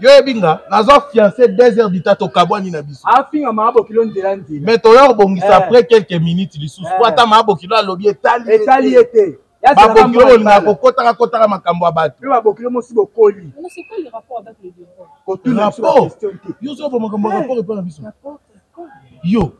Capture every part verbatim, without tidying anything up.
Yo ebinga, nazo fiancé deux heures du tato kabwani na biso. Afinga maabo kilo ndelandi. Mais toyor bongisa après quelques minutes li sous. Kwata maabo kilo alobi etali. Etali ete. Maabo kilo na kokotaka kotaka makambo abatu. Yo maabo kilo mosi bokoli. Mais c'est quoi le rapport avec le bureau? Kotu na rapport. Yo so vraiment makambo rapport répond na biso. Yo.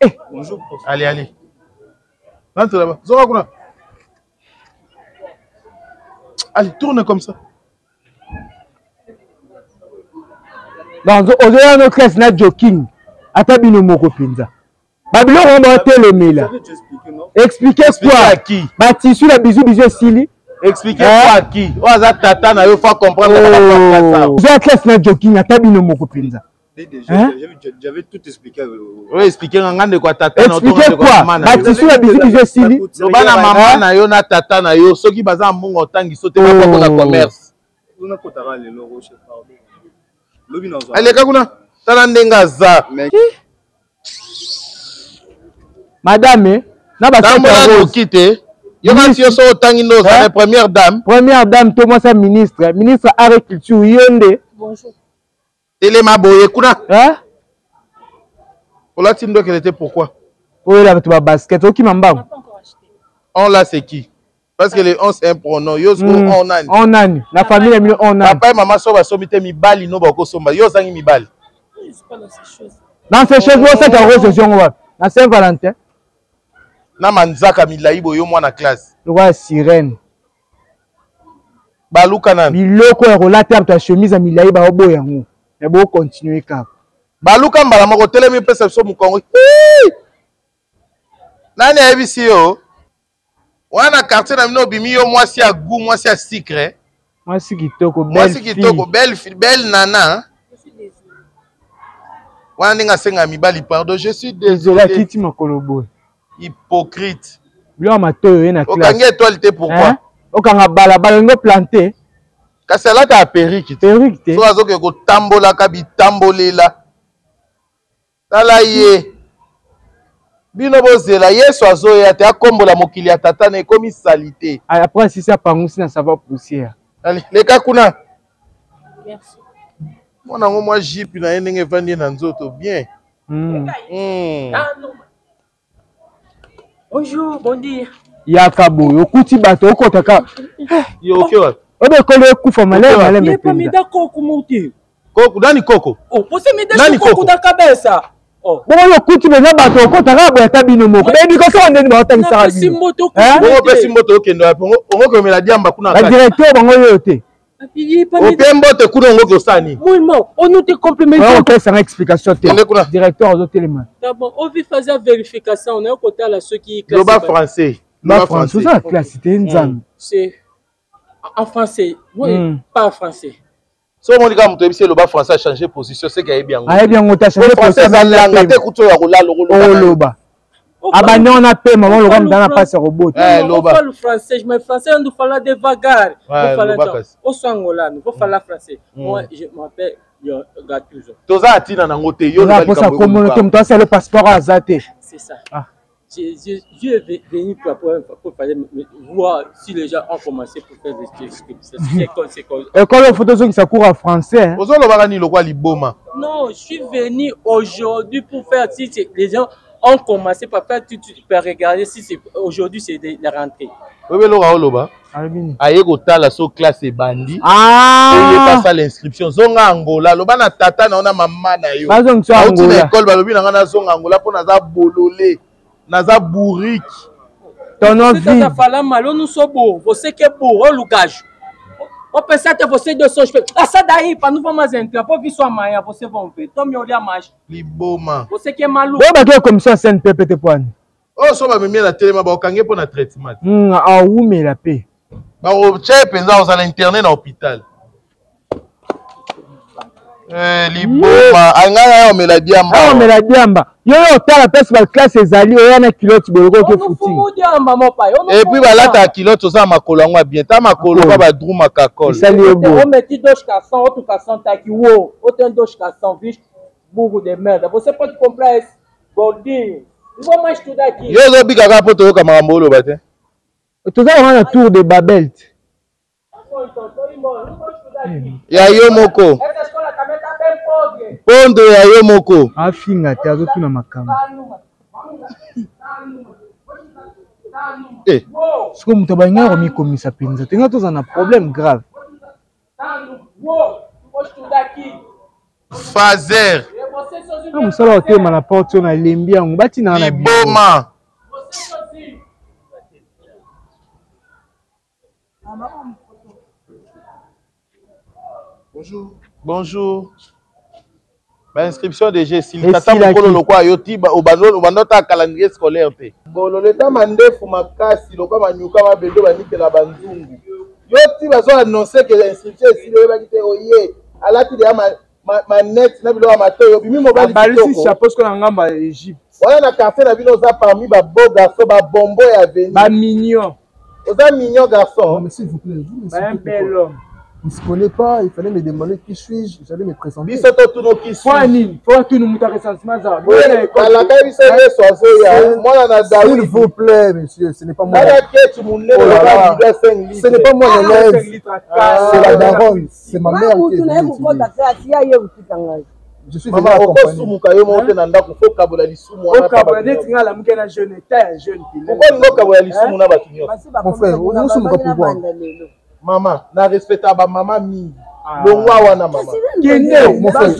Hey, bonjour. Allez, allez. Rentre là-bas. Zora, allez, tourne comme ça. Dans le snap joking, atabino moko pinza. Babylon remonte le mila. Expliquez-moi à qui. Batisu la bisou bisou silly. Expliquez-moi à qui. Oh, ça tata na yo fa comprendre ça. Vous êtes classe na joking atabino moko pinza. J'avais tout expliqué. Oui, expliquez en de quoi tata na autour de quoi. Batisu la bisou bisou silly. Le bana maman na yo na tata na yo, ceux qui bazan mongo tangi sauter pas pour la commerce. On a kota ba le roche pardon. Allez, Kakuna, t'as l'endengaza. Madame, n'a pas de quitter. Il y a un monsieur Tangino, la première dame. Première dame, Thomas, ministre. Ministre agriculture, Yonde. Bonjour. Et les maboyés, Kuna. Hein? Pour la team, elle était pourquoi? Pour la tu basket, qui m'a pas encore acheté. On l'a, c'est qui? Parce que les on c'est un pronom. Yo so on an. On an. La famille est mieux on an. Papa et maman sont va sommiter mi bali no bako somba. Yo zangi mi bali. Dans ces choses. Dans ces choses, vous êtes en réception wa. Na Saint-Valentin. Na manzaka mi laibo yo mwana classe. Loi sirène. Baluka nan. Biloko e relate ta chemise mi laiba obo yango. Mais bon continuer cap. Baluka mbala moko telemi perception mu Congo. Nani ebisi yo? Wana quartier na mino bimi yo moi si a goût moi si a secret moi si kitoko moi si kitoko belle fille belle nana wana ninga senga mibali pardon je suis désolé kiti makolobo hypocrite bio matoyo yena classe okanga étoile té pourquoi okanga bala bala ngo planter kasala ta periki periki té so azoke ko tambola ka bitambolela tala ye bino bozela yesu azoya te akombola mokili ya tata na ekomi salité après si ça pangusi na savoir poussière allez les kakuna merci mon ango moi jip na yenenge vandi na nzoto bien mm. Mm. Ah, non. Bonjour bon dire ya kaboyo kuti bato okotaka yo okyo obe kole kufa malema malema pe mi dako kumuti koko dani koko oh pose mi dako koko da kabesa bon, le coup tu me dis bah tu comptes à boire ta bino moko. Mais du coup ça on est dans un sale. Simoto. Bon, ben Simoto qui nous a pris. On voit que me la diable bakuna. La directeur bango yote. On peut m'bote kuna on go sani. Moi moi on nous te complémente. On fait sans explication. Directeur aux autres éléments. D'abord on veut faire vérification. On est au côté à ceux qui. Le bas français. Le bas français. Ça classe c'est nzam. C'est en français. Oui, pas en français. Si on dit que le bas français a changé de position, c'est qu'il est bien. Ah, bien, on a changé de position. Le français a changé de position. Le bas. Abandon, on a payé, maman, le rame dans la passe robot. On parle le français, mais le français, on nous parle des vagards. On parle au Sangolan, on parle le français. Moi, je m'appelle Gatou. Toza a-t-il dans un côté? Il y a pour sa communauté, toi, c'est le passeport à Zate. C'est ça. Je vais venir pour voir si les gens ont commencé pour faire des conséquences. Et quand les photos sont courent en français, non, je suis venu aujourd'hui pour faire si les gens ont commencé par faire tout de suite, pour regarder si aujourd'hui c'est la rentrée. Oui, mais Laura Oloba, Ayegota la so classe et bandit. Ah, il passe à l'inscription. Zonga Angola, Lobana Tata, on a maman na yo. Zonga Angola, Zonga Angola, pour Naza Bololé. Naza Bourrique. Ton envie. Naza Fala Malo, nous sommes beaux. Você que é beau, olha o gajo. Vou pensar que você deu seus peitos. Essa daí, para não vamos entrar. Vou vir só amanhã, vocês vão ver. Tome olhar mais. Liboma. Você que é maluco. Vou bater a comissão C N P P de Poane. Oh, só vai me meter na tele, mas vou canguer para o tratamento. Hum, a U me la paix. Mas o chefe pensava usar a internet no hospital. Eh liboma angala omeladiamba. Ah omeladiamba. Yo yo tala pesa ba classe ezali oyana kilote boloko ke footing. Et puis bala ta kilote oza makolo ngwa bien ta makolo ba ba drum makakol. Isali ebo. On meti dosh ka cent ou ka cent ta ki wo. Oten dosh ka cent vich bourre de merde. Você pode comprar esse gordinho. Vou mais tudo aqui. Yo zo bika ka poto ka makambolo ba te. Tu vas avoir la tour de Babel. Ya yo moko. Pondo ya yo moko. Afinga te azo tuna makamba. Eh. Siko mutabanya romi komisa penza. Tenga toza na problème grave. Fazer. Comme ça la te mana porte na lembi yango bati na na boma. Bonjour. Bonjour. Ma inscription de G. Si le tata mokolo loko ayoti ba obazolo bandota calendrier scolaire pe. Bololeta mandefu makasi loka manyuka mabendo banikela banzungu. Yoti bazo annoncer que l'inscription si le ba kite oyé alati de ma ma net na bilo amateur bimi mobali. Ba lisi suppose ko na ngamba Egypte. Wana na café na bilo za parmi ba beau garçon ba bombo ya venu. Ba mignon. Oza mignon garçon. Mais s'il vous plaît, vous un bel homme. Il ne se connaît pas, il fallait me demander qui suis-je, j'allais me présenter. Il qui suis S'il vous plaît, monsieur, ce n'est pas moi. Ce n'est pas moi l'élève, c'est la daronne, c'est ma mère qui est. Je suis venu accompagner. Mon frère, on a soumouka pour voir. Maman, na respecta ba maman mi. Longwa wana maman. Kende, mon frère.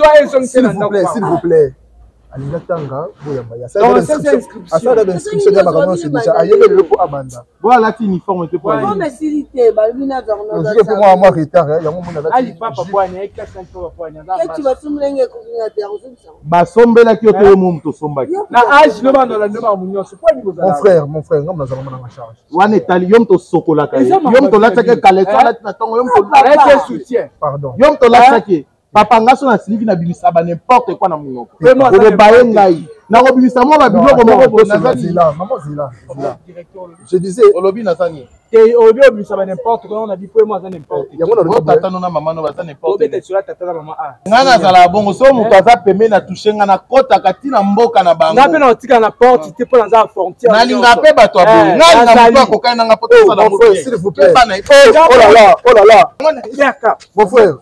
S'il vous plaît, s'il vous plaît. Alinga tanga, boya baya. Ça doit être inscription de ma maman c'est déjà ayele le ko abanda. Voilà l'uniforme te pour. Bon mais s'il était ba mina zorno. Je pour moi moi retard, ya mon na. Ali papa poanya, e quatre cents pour poanya. Et tu vas somlenge ko kinga te en ça. Ba sombela ki oto mum to sombaki. Na age le bana la ndema munyo, c'est pas ni ko za. Mon frère, mon frère, ngam na za mama na charge. Wana italium to sokola kai. Yom to latsa ke kale, ça latsa tongo yom to latsa soutien. Pardon. Yom to latsa ke Papa ngaso na silivi na bimisa ba n'importe quoi na munoko. Vraiment ça baye ngai. Na ko bimisa mo ba biblo ko mo na zali là, maman zila. Je disais olobi na sani. Te olobi bimisa ba n'importe quoi on a dit pour moi ça n'importe. Ya ngona olobi tata na maman no ba ça n'importe. Obi te sura tata na maman a. Ngana sala bongo so mu kaza peme na toucher ngana kota katina mboka na bango. Na pe na otika na porte te pour na za frontière. Na linga pe ba to abeli. Ngana na mboka ko kana na porte ça na mboka. S'il vous plaît. Oh là là, oh là là. Ngona yaka. Mon frère.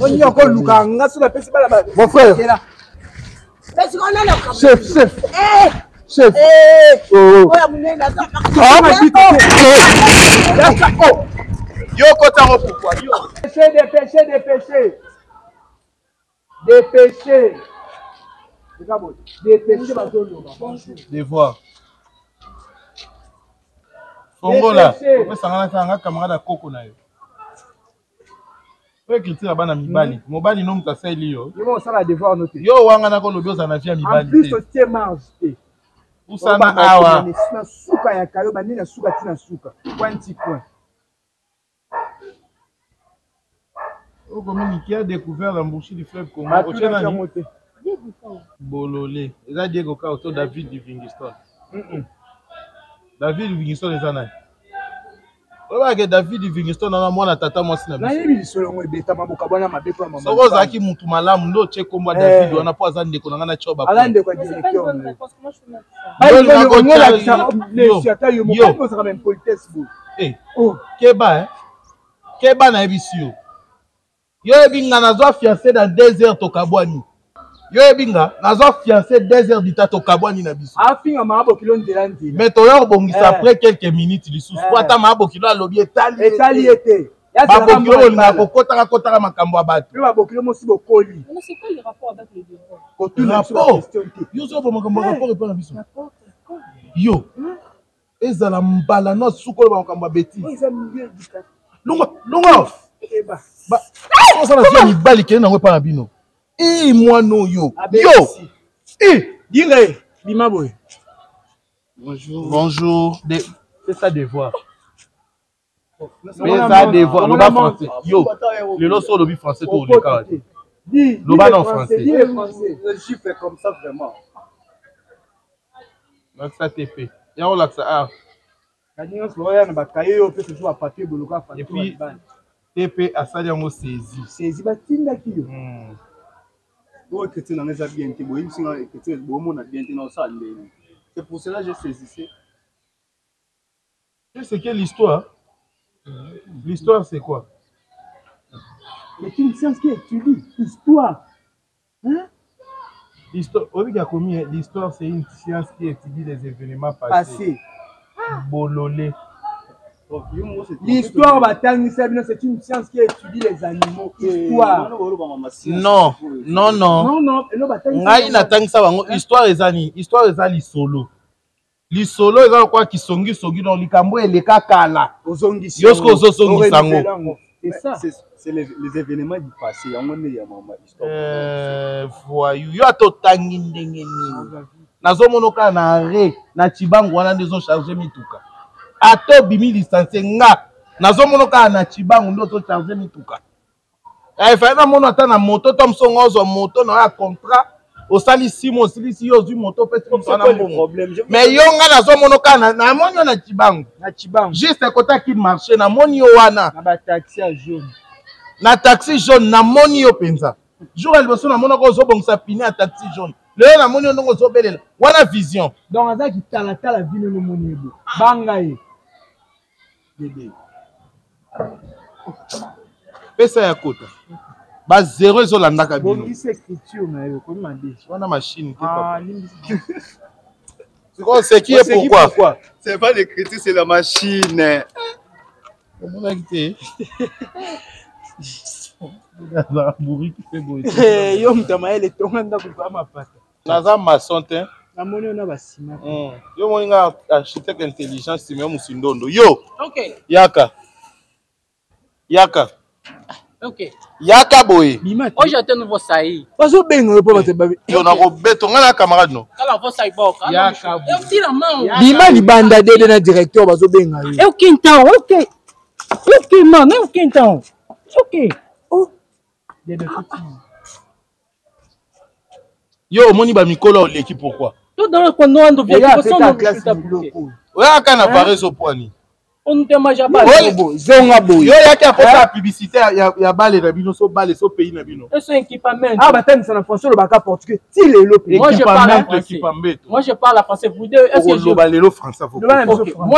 On y a encore Lucas, on a sur la piste pas là-bas. Mon frère. Chef, chef. Eh, chef. Eh. Oh. Oh. Yo, content au pouvoir. Yo. Dépêchez, dépêchez, dépêchez. Dépêchez. Dépêchez. Devoir. Songo là. Mais ça n'a pas un camarade à coco là. Mobali, mobali non ta saili yo. Yo ça la devoir noter. Yo wanga na ko lobio za na fia mibali. En plus to tie marge te. Ou ça na awa. Na suka ya kayo ba nina suka tina suka. vingt points. Au comme qui a découvert l'embouchure du fleuve Congo. Au tena ni. Bololé. Eza Diego ka auto David du Vingiston. Mhm. David du Vingiston eza na. Oba David du Vingiston na mwana tata mwasi na biso. Na yebi solongo ebeta maboka bwana mabeto mama. Soko zaki mutu malamu ndo che komba David wana po azande ko ngana choba. Alande ko directeur. Ba ngona ko ngela tsa le siata yo mo ko saka même politesse vous. Eh. Oh, keba hein. Keba na yebi sio. Yo yebi nga na zo fiancé dans deux heures to kabwani. Yo yebi nga na zo fiancé deux heures du tato kabwani na biso. Afinga mabo kilo ndelandi. Mais to yo bongisa après quelques minutes lisusu. Kwata mabo kilo alobi etali. Etali ete. Mabo kilo na kokotaka kotaka makambo abatu. Yo mabo kilo mosi bokoli. Mais c'est quoi le rapport avec le devoir? Kotu na question te. Yo so bomo makambo rapport pas na biso. Yo. Ezala mbala no sukolo ba makambo beti. Ezala milieu du cas. Longo longo. Eba. Ba. On s'en a dit mi balike na ngwe pa na bino. Eh moi non yo yo eh dire bima boy bonjour bonjour c'est ça devoir Mais ça dévoile. Le bas français. Yo. Le nosso lobby français pour le cas. Le bas non français. Le chiffre est comme ça vraiment. Donc ça t'est fait. Et on l'a que ça a. Et puis, T P a ça d'en saisi. Saisi, bah, t'es là qui c'est pour cela que je saisissais. Tu sais quelle l'histoire? L'histoire, c'est quoi? C'est une science qui étudie l'histoire. Hein? L'histoire, c'est une science qui étudie les événements passés. Passé. Bololé. L'histoire, c'est une science qui étudie les animaux. Histoire. Non, non, non. Non, non. L'histoire est ani. L'histoire est ali solo. Les solo est dans quoi qui songi songi dans les cambo et les kakala. Jusqu'aux songi sango. C'est ça. C'est les événements du passé. On est y a maman histoire. Voyou. Yo a tout tangin dengeni. Nazomonoka na re na chibango wana dezo chargé mituka. Ato bimi licencié nga nazomonoka na chibango ndoto chargé mituka e fana mono atana moto tomsongo zo moto na contrat o sali simo sili si yo zu moto pese comme ça na problème mais yo nga nazomonoka na monyo na chibango na chibango juste kota ki marché na monyo wana na ba taxi a jaune na taxi jaune na monyo penza jour elle bosso na monoko zo bongsa pini a taxi jaune. Le la monnaie non aux obélis. Voilà vision. Dans la qui tala tala ville le monnaie. Bangaï. Bébé. Pesa ya kota. Ba zéro zo landa kabino. Bon qui s'écriture na yo comme mandé. Wana machine te papa. C'est quoi c'est qui est pourquoi? C'est pas l'écriture c'est la machine. On a quitté. La bourrique fait beau. Eh yo mtamaele tonga nda kupa mapata. Naza masonte. Na moni ona basima. Mm. Yo moninga architecte intelligence Simon Musindondo. Yo. OK. Yaka. Yaka. OK. Yaka boy. Oh j'attends nouveau saï. Bazo bengo po bate babi. Yo na ko betonga na camarade no. Kala vo saï boka. Yaka. E ti na mango. Bima li banda dede na directeur bazo benga yo. E kinta OK. OK man, e kinta. OK. Oh. Yo, moni ba Mikola l'équipe pourquoi? Tout dans le coin de Vieux. Ouais, quand on apparaît au point. On ne t'aime jamais. Yo, y'a qui a fait la publicité, y'a balé Rabino, so balé, so pays Rabino. Et son équipement. Ah, bah, t'as en français, le bac à portugais. Si les lopes, moi je parle en français. Moi je parle en français. Vous deux, est-ce que je parle en français? Moi,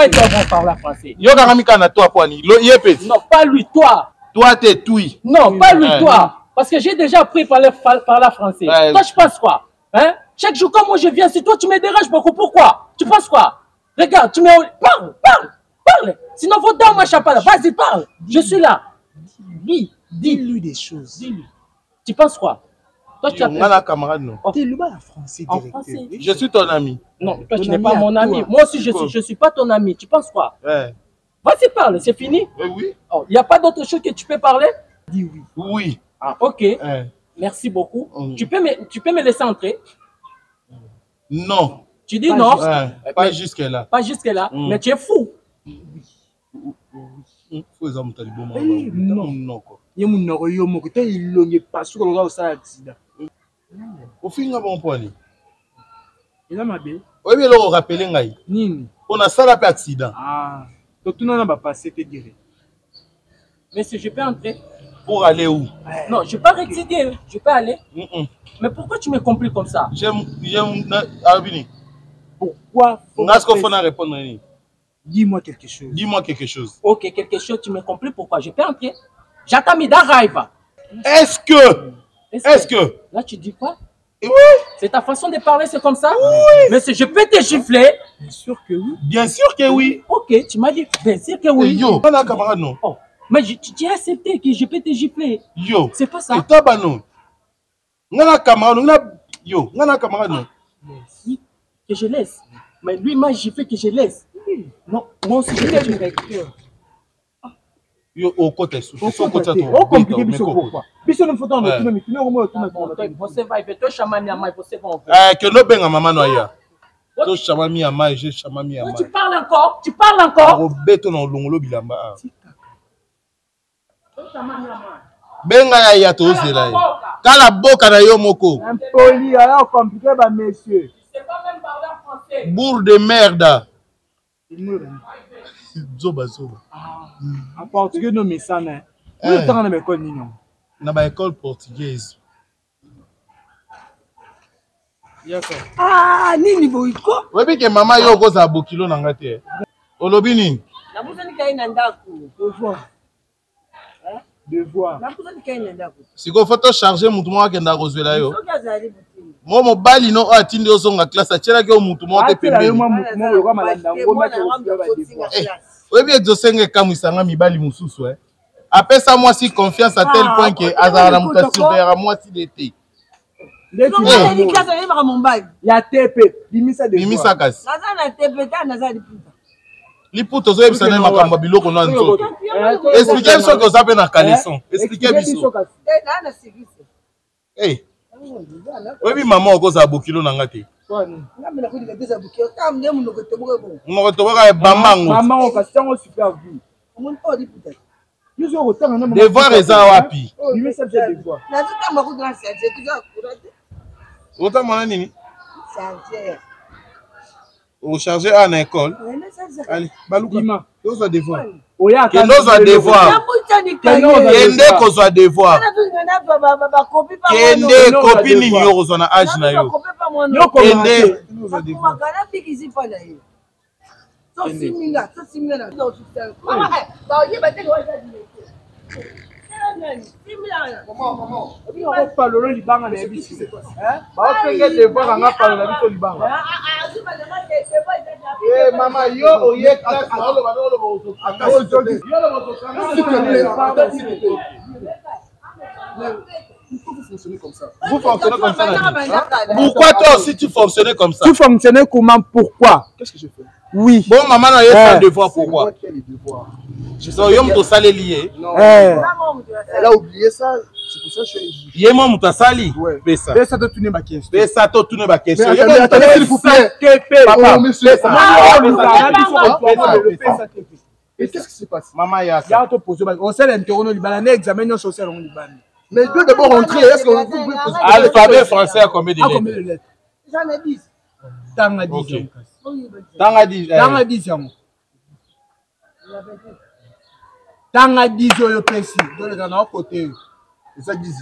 je parle en français. Yo, Garamika, na toi, Poani. Non, pas lui, toi. Toi, t'es tout. Non, pas lui, toi. Parce que j'ai déjà appris par la français. Ouais. Toi, tu penses quoi? Hein? Chaque jour, quand moi je viens, c'est toi, tu me déranges beaucoup. Pourquoi? Tu penses quoi? Regarde, tu me. Parle, parle, parle. Sinon, vos dents marchent pas là. Vas-y, parle. Je suis là. Dis-lui dis dis des choses. Dis-lui. Tu penses quoi? Toi, tu as pris... la camarade, non. Oh. T'es le bas français, français. Je suis ton ami. Non, toi, ton tu n'es pas mon ami. Toi. Moi aussi, je ne suis, je suis pas ton ami. Tu penses quoi? Ouais. Vas-y, parle, c'est fini? Oui, oui. Oh, il n'y a pas d'autre chose que tu peux parler? Dis oui. Oui. Ah, ok. Eh. Merci beaucoup. Mm. Tu peux me, tu peux me laisser entrer? Non. Tu dis pas non? Juste, eh, pas jusque-là. Pas jusque-là. Mm. Mais tu es fou. Oui. Oui. Oui. Oui. Non, non. Il y a il pas sûr qu'on a accident. Au fin, il a bon point. Il a ma belle. Oui, mais on rappelle. On a ça l'accident. Ah. Donc tout le monde va passer, te dire. Mais si je peux entrer. Pour aller où? Non, je peux résider, je peux aller. Mm -mm. Mais pourquoi tu me compliques comme ça? J'aime, j'aime, Albini. Pourquoi? Est-ce qu'on va répondre? Dis-moi quelque chose. Dis-moi quelque chose. Ok, quelque chose, tu me compliques, pourquoi? Je peux entrer. J'attends Mida Raiva. Est-ce que? Est-ce que? Là, tu dis quoi? Oui. C'est ta façon de parler, c'est comme ça? Oui. Mais si je peux te gifler? Bien sûr que oui. Bien sûr que oui. Ok, tu m'as dit bien sûr que oui. Et yo, pas la camarade, non. Oh. Mais tu as accepté que je peux te gifler. Yo. C'est pas ça. Et toi, bah non. Non, la camarade, non. Yo, non, la camarade, non. Merci. Que je laisse. Mais lui m'a giflé que je laisse. Oui. Non, moi aussi, je te gifle. Yo, au côté, au côté, au compliqué, mais pourquoi? Puisque nous faisons notre même, nous remontons tout le monde. Vous savez, il fait tout chaman à maille, vous savez. Eh, que nos benga maman noya. Tout chaman à maille, j'ai chaman à maille. Tu parles encore, tu parles encore. Roberto dans l'ongolo bilamba. Benga ya to zela. Kala boka na yo moko. Impoli alors compliqué ba monsieur. C'est pas même parler français. Bourre de merde. Zoba zoba. En portugais no mesana. Nous tanga na école nino. Na ba école portugaise. Yako. Ah, nini boiko? Webi ke mama yo ko za bokilo na ngate. Olobi nini? Na buzani kai na ndaku. Devoir. Hein? Devoir. Na buzani kai na ndaku. Siko photo charger mutu mo akenda kozwela yo. Mo mo bali no atindi yo songa classe atira ke mutu mo te pembe. Mo mo kwa malanda ngoma te yo ba devoir. Webi exosenga kamuisanga mibali mususu eh. Apesa moi si confiance à tel point que azara mutasi vers moi si d'été. Les tu vas dire ça va mon bague. Ya T P, dimisa de. Dimisa kasi. Naza na T P ta naza liputa. Liputa zo ebisa na makambo biloko na nzo. Expliquez ce que ça peut na calisson. Expliquez biso. Na na service. Eh. Webi maman ko za bokilo na ngate. Kwani. Na me na ko dika za bokilo. Ta mne muno ko toboka bon. Muno ko toboka e bamango. Maman ko sango super vu. Mon o liputa. Yuzo ko tanga na maman. Devoir eza wapi. Lui ça fait devoir. Na ta ma ko grand c'est tu dois courager. Autant mon nini chargé au chargé à l'école allez baluka tous à devoir oya que nous à devoir kende ko soit devoir kende copine nyoro zona age na yo kende nous à devoir magana fikizi pa na yo so siminga so siminga na tu tel mama ba yeba te ko ja di vous fonctionnez comme ça. Pourquoi toi aussi tu fonctionnais comme ça? Tu fonctionnais comment? Pourquoi? Qu'est-ce que je fais? Oui. Bon, maman n'a pas de devoir pour moi. Je sais que tu as salé lié. Elle a oublié ça. C'est pour ça que je suis. Il y a un moment où tu as salé. Mais ça, tu as tourné ma question. Mais ça, tu as tourné ma question. Attendez, s'il vous plaît. Papa, monsieur, ça. Et qu'est-ce qui se passe? Maman, il y a ça. On sait l'interroger au Liban. On examine nos sociales au Liban. Mais il doit d'abord rentrer. Est-ce qu'on peut poser? Alphabet français à combien de lettres? J'en ai dix. T'en as dix. T'en as dix. T'en as dix. T'en as dix euros précis. Dans les autres côtés. Elle a dit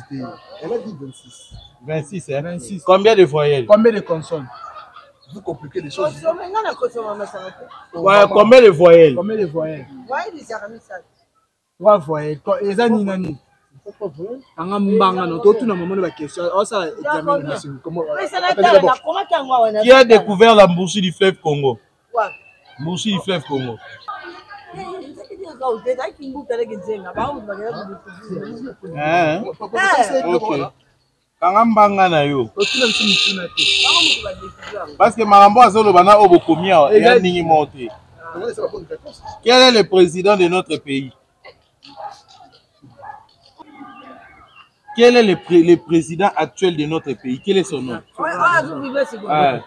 vingt-six. vingt-six, hein? vingt-six. Combien de voyelles? Combien de consonnes? Vous compliquez les choses. Combien de voyelles? Combien de voyelles? Trois voyelles. Les aninani. Anga mbanga no tout na maman de la question on ça examine comment qui a découvert la bouche du fleuve Congo? Quoi bouche du fleuve Congo? Hein OK anga mbanga na yo parce que marambo azolo bana obokomia ya ningi monté. Quel est le président de notre pays? Quel est le, pré le président actuel de notre pays? Quel est son nom? Ah. Hein?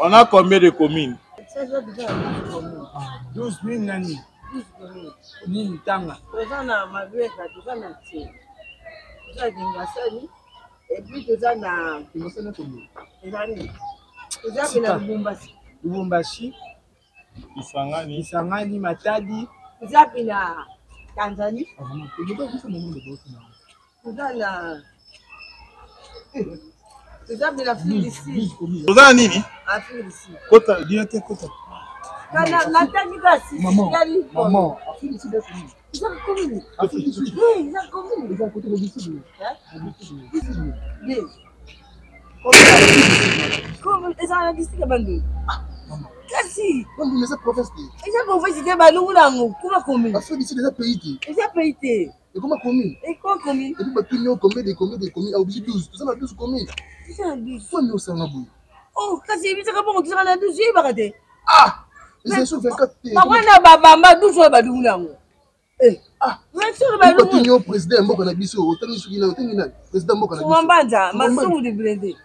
On a combien de communes? douze mille nani. douze mille tanga. Et puis tout ça na Lubumbashi, Kisangani, Kisangani, Matadi, tout ça na Tanzanie. Tout ça na tout ça na Afrique du Sud. Tout ça nini? Afrique du Sud. Kota, directeur Kota. Kana na Tanzanie kasi. Maman, maman, Afrique du Sud est commune. Ils ont commis. Oui, ils ont commis. Ils ont côté le disciple. Oui. Comme ils ont la district abandonné. Qu'est-ce qui? Comme les provinces. Ils ont provinces de Balou là, comment commis? Parce que ici les pays. Ils ont payé. Et comment commis? Et comment commis? Et puis tout nous commis des commis des commis à obligé douze. Tout ça douze commis. Ils ont douze. Faut nous s'en abou. Oh, qu'est-ce qui ça comment tu vas la douze barade? Ah! Les vingt-quatre. Maman na baba douze ba Balou là. Eh, ah, monsieur Balouou. Quand tu es président, moi qu'on a biso, autant nous souligner, autant nous président, moi qu'on a biso. Soumbanda, Masou de Blindé.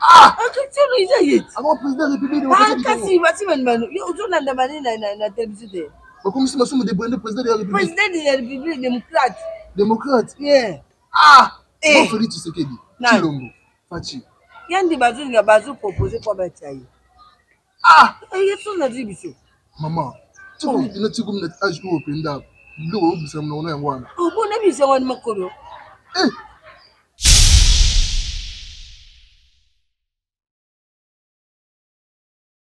Ah, qu'est-ce que tu as dit? Avant président de la République. Ah, qu'est-ce que tu vas dire, Manu? Il y a autour de la manée, la télévision. Mais comme si Masou de Blindé président de la République. Président de la République, démocrate. Démocrate. Yeah. Ah, eh. Bon, Félix, tu sais qu'il dit. Chilombo, Fati. Il y a des bazous, il y a bazous proposés pour battre. Ah, il y a tout le monde dit biso. Maman, tu vois, il y a tout le monde âge au président. Nous, nous sommes non loin. Au bout de la mission, on m'a collé. Eh,